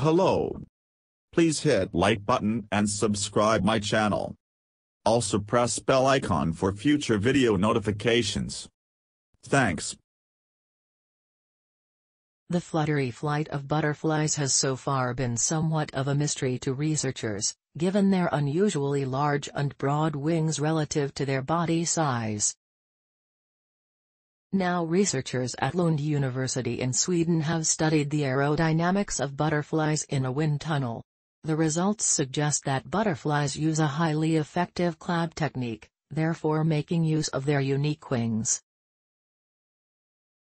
Hello. Please hit like button and subscribe my channel. Also press bell icon for future video notifications. Thanks. The fluttery flight of butterflies has so far been somewhat of a mystery to researchers, given their unusually large and broad wings relative to their body size. Now researchers at Lund University in Sweden have studied the aerodynamics of butterflies in a wind tunnel. The results suggest that butterflies use a highly effective clap technique, therefore making use of their unique wings.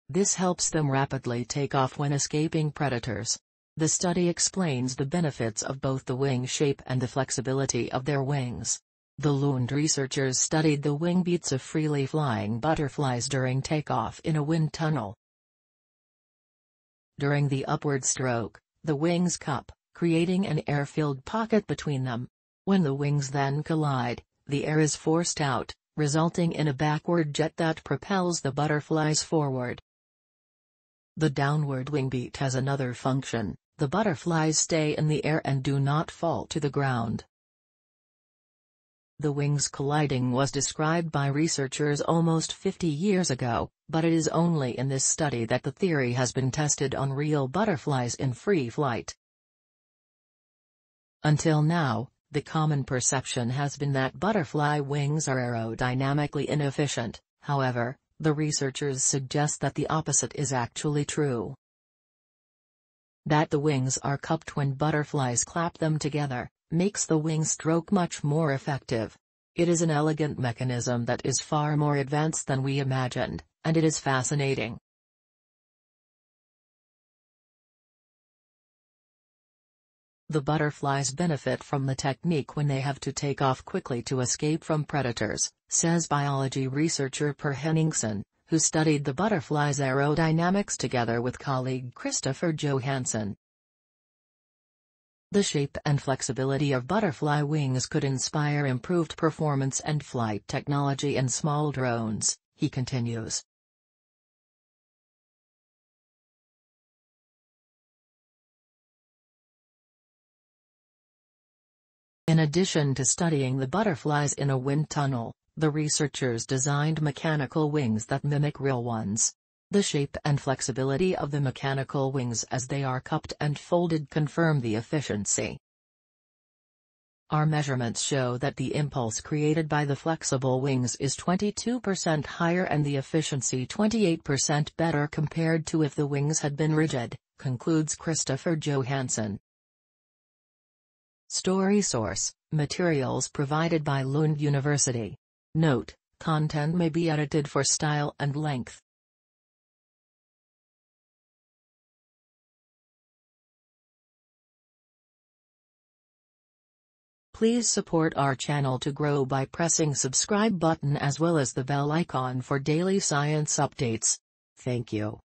This helps them rapidly take off when escaping predators. The study explains the benefits of both the wing shape and the flexibility of their wings. The Lund researchers studied the wing beats of freely flying butterflies during takeoff in a wind tunnel. During the upward stroke, the wings cup, creating an air-filled pocket between them. When the wings then collide, the air is forced out, resulting in a backward jet that propels the butterflies forward. The downward wing beat has another function: the butterflies stay in the air and do not fall to the ground. The wings colliding was described by researchers almost 50 years ago, but it is only in this study that the theory has been tested on real butterflies in free flight. Until now, the common perception has been that butterfly wings are aerodynamically inefficient. However, the researchers suggest that the opposite is actually true. That the wings are cupped when butterflies clap them together makes the wing stroke much more effective. It is an elegant mechanism that is far more advanced than we imagined, and it is fascinating. The butterflies benefit from the technique when they have to take off quickly to escape from predators, says biology researcher Per Henningsson, who studied the butterfly's aerodynamics together with colleague Christopher Johansson. The shape and flexibility of butterfly wings could inspire improved performance and flight technology in small drones, he continues. In addition to studying the butterflies in a wind tunnel, the researchers designed mechanical wings that mimic real ones. The shape and flexibility of the mechanical wings as they are cupped and folded confirm the efficiency. Our measurements show that the impulse created by the flexible wings is 22% higher and the efficiency 28% better compared to if the wings had been rigid, concludes Christopher Johansson. Story source: materials provided by Lund University. Note: content may be edited for style and length. Please support our channel to grow by pressing subscribe button as well as the bell icon for daily science updates. Thank you.